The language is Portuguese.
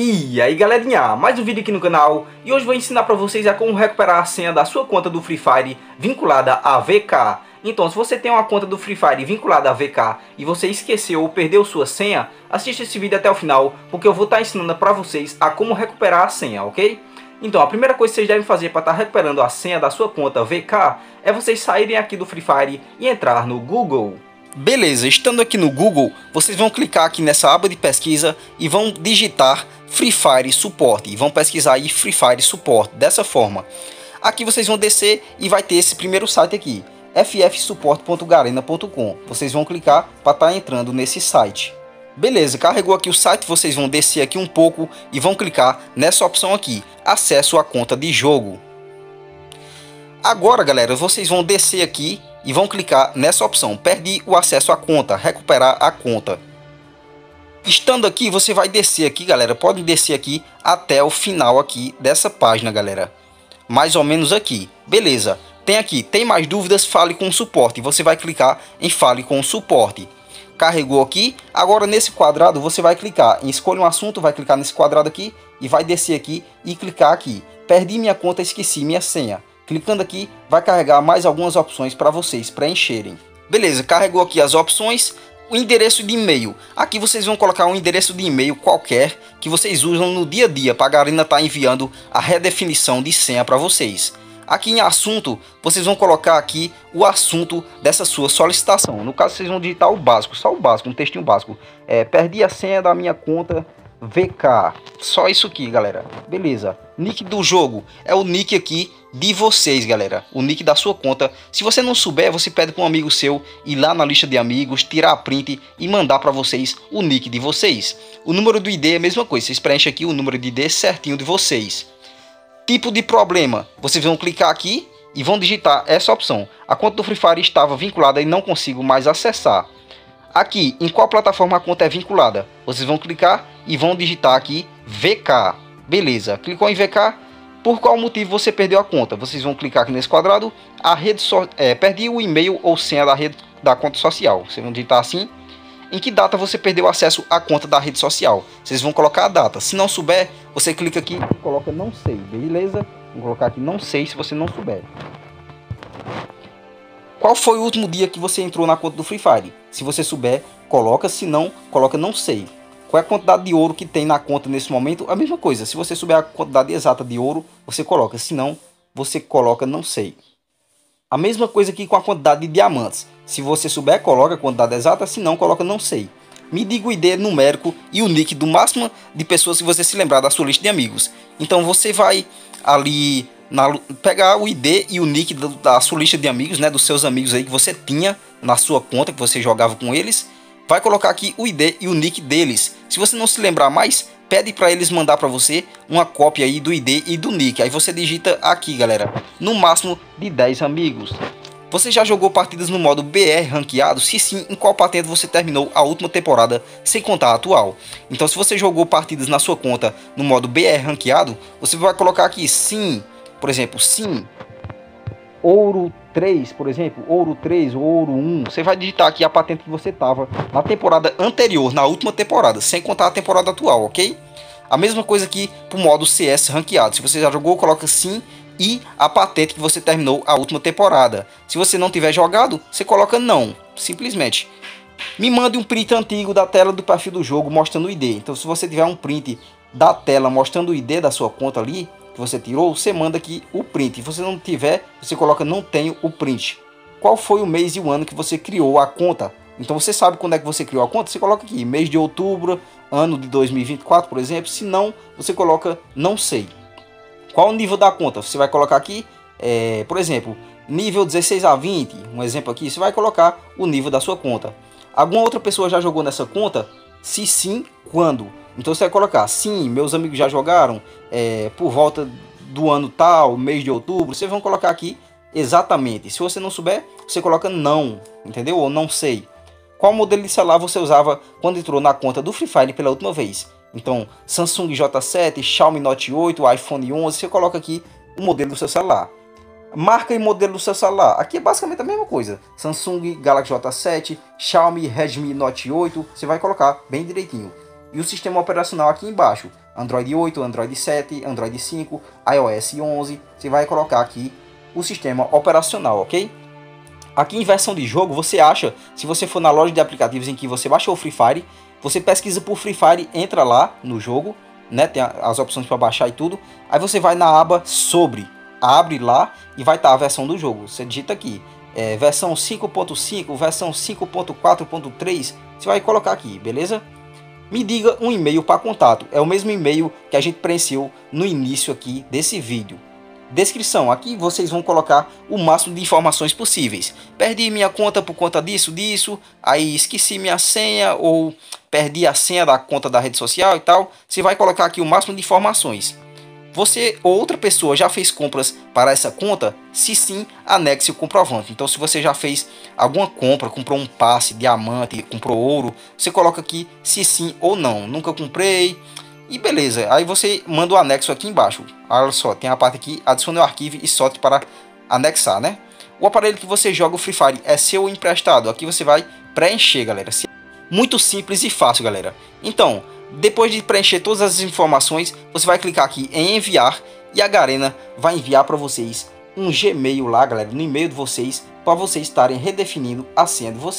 E aí galerinha, mais um vídeo aqui no canal e hoje vou ensinar pra vocês a como recuperar a senha da sua conta do Free Fire vinculada a VK. Então, se você tem uma conta do Free Fire vinculada a VK e você esqueceu ou perdeu sua senha, assista esse vídeo até o final, porque eu vou estar ensinando pra vocês a como recuperar a senha, ok? Então, a primeira coisa que vocês devem fazer para estar recuperando a senha da sua conta VK é vocês saírem aqui do Free Fire e entrar no Google. Beleza, estando aqui no Google, vocês vão clicar aqui nessa aba de pesquisa e vão digitar Free Fire suporte. E vão pesquisar aí Free Fire suporte, dessa forma. Aqui vocês vão descer e vai ter esse primeiro site aqui, ffsuporte.garena.com. Vocês vão clicar para estar entrando nesse site. Beleza, carregou aqui o site, vocês vão descer aqui um pouco e vão clicar nessa opção aqui, acesso à conta de jogo. Agora galera, vocês vão descer aqui e vão clicar nessa opção, perdi o acesso à conta, recuperar a conta. Estando aqui, você vai descer aqui galera, pode descer aqui até o final aqui dessa página galera, mais ou menos aqui. Beleza, tem aqui, tem mais dúvidas, fale com o suporte, você vai clicar em fale com o suporte. Carregou aqui, agora nesse quadrado você vai clicar em escolha um assunto, vai clicar nesse quadrado aqui e vai descer aqui e clicar aqui, perdi minha conta, esqueci minha senha. Clicando aqui, vai carregar mais algumas opções para vocês preencherem. Beleza, carregou aqui as opções, o endereço de e-mail. Aqui vocês vão colocar um endereço de e-mail qualquer que vocês usam no dia a dia para a Garena estar enviando a redefinição de senha para vocês. Aqui em assunto, vocês vão colocar aqui o assunto dessa sua solicitação. No caso, vocês vão digitar o básico, só o básico, um textinho básico. Perdi a senha da minha conta VK, só isso aqui galera. Beleza, nick do jogo é o nick aqui de vocês galera, o nick da sua conta. Se você não souber, você pede para um amigo seu ir lá na lista de amigos, tirar a print e mandar para vocês o nick de vocês. O número do ID é a mesma coisa, vocês preenchem aqui o número de ID certinho de vocês. Tipo de problema, vocês vão clicar aqui e vão digitar essa opção, a conta do Free Fire estava vinculada e não consigo mais acessar. Aqui, em qual plataforma a conta é vinculada, vocês vão clicar e vão digitar aqui VK. Beleza, clicou em VK, por qual motivo você perdeu a conta, vocês vão clicar aqui nesse quadrado, a rede perdi o e-mail ou senha da rede da conta social, vocês vão digitar assim. Em que data você perdeu acesso à conta da rede social, vocês vão colocar a data. Se não souber, você clica aqui e coloca não sei. Beleza, vou colocar aqui não sei se você não souber. Qual foi o último dia que você entrou na conta do Free Fire? Se você souber, coloca, se não, coloca não sei. Qual é a quantidade de ouro que tem na conta nesse momento? A mesma coisa, se você souber a quantidade exata de ouro, você coloca, se não, você coloca não sei. A mesma coisa aqui com a quantidade de diamantes. Se você souber, coloca a quantidade exata, se não, coloca não sei. Me diga o ID numérico e o nick do máximo de pessoas que você se lembrar da sua lista de amigos. Então você vai ali pegar o ID e o nick da sua lista de amigos, né, dos seus amigos aí que você tinha na sua conta, que você jogava com eles, vai colocar aqui o ID e o nick deles. Se você não se lembrar mais, pede para eles mandar para você uma cópia aí do ID e do nick. Aí você digita aqui galera, no máximo de 10 amigos. Você já jogou partidas no modo BR ranqueado? Se sim, em qual patente você terminou a última temporada, sem contar a atual? Então se você jogou partidas na sua conta no modo BR ranqueado, você vai colocar aqui sim, por exemplo, sim, ouro 3, por exemplo, ouro 3 ou ouro 1. Você vai digitar aqui a patente que você estava na temporada anterior, na última temporada, sem contar a temporada atual, ok? A mesma coisa aqui pro modo CS ranqueado, se você já jogou, coloca sim, e a patente que você terminou a última temporada. Se você não tiver jogado, você coloca não, simplesmente. Me mande um print antigo da tela do perfil do jogo mostrando o ID. Então se você tiver um print da tela mostrando o ID da sua conta ali, que você tirou, você manda aqui o print. Se você não tiver, você coloca não tenho o print. Qual foi o mês e o ano que você criou a conta? Então você sabe quando é que você criou a conta, você coloca aqui mês de outubro, ano de 2024, por exemplo. Se não, você coloca não sei. Qual o nível da conta? Você vai colocar aqui, por exemplo, nível 16 a 20, um exemplo aqui, você vai colocar o nível da sua conta. Alguma outra pessoa já jogou nessa conta? Se sim, quando? Então você vai colocar, sim, meus amigos já jogaram, por volta do ano tal, mês de outubro, vocês vão colocar aqui exatamente. Se você não souber, você coloca não, entendeu? Ou não sei. Qual modelo de celular você usava quando entrou na conta do Free Fire pela última vez? Então, Samsung J7, Xiaomi Note 8, iPhone 11, você coloca aqui o modelo do seu celular. Marca e modelo do seu celular, aqui é basicamente a mesma coisa. Samsung Galaxy J7, Xiaomi Redmi Note 8, você vai colocar bem direitinho. E o sistema operacional aqui embaixo. Android 8, Android 7, Android 5, iOS 11, você vai colocar aqui o sistema operacional, ok? Aqui em versão de jogo, você acha, se você for na loja de aplicativos em que você baixou o Free Fire, você pesquisa por Free Fire, entra lá no jogo, né? Tem as opções para baixar e tudo. Aí você vai na aba sobre, abre lá e vai estar a versão do jogo. Você digita aqui, versão 5.5, versão 5.4.3, você vai colocar aqui, beleza? Me diga um e-mail para contato, é o mesmo e-mail que a gente preencheu no início aqui desse vídeo. Descrição, aqui vocês vão colocar o máximo de informações possíveis. Perdi minha conta por conta disso, aí esqueci minha senha ou perdi a senha da conta da rede social e tal. Você vai colocar aqui o máximo de informações. Você ou outra pessoa já fez compras para essa conta? Se sim, anexe o comprovante. Então, se você já fez alguma compra, comprou um passe, diamante, comprou ouro, você coloca aqui se sim ou não. Nunca comprei. E beleza, aí você manda o anexo aqui embaixo. Olha só, tem a parte aqui, adicione o arquivo e solte para anexar, né? O aparelho que você joga o Free Fire é seu ou emprestado? Aqui você vai preencher, galera. Muito simples e fácil, galera. Então, depois de preencher todas as informações, você vai clicar aqui em enviar e a Garena vai enviar para vocês um Gmail lá, galera, no e-mail de vocês, para vocês estarem redefinindo a senha de vocês.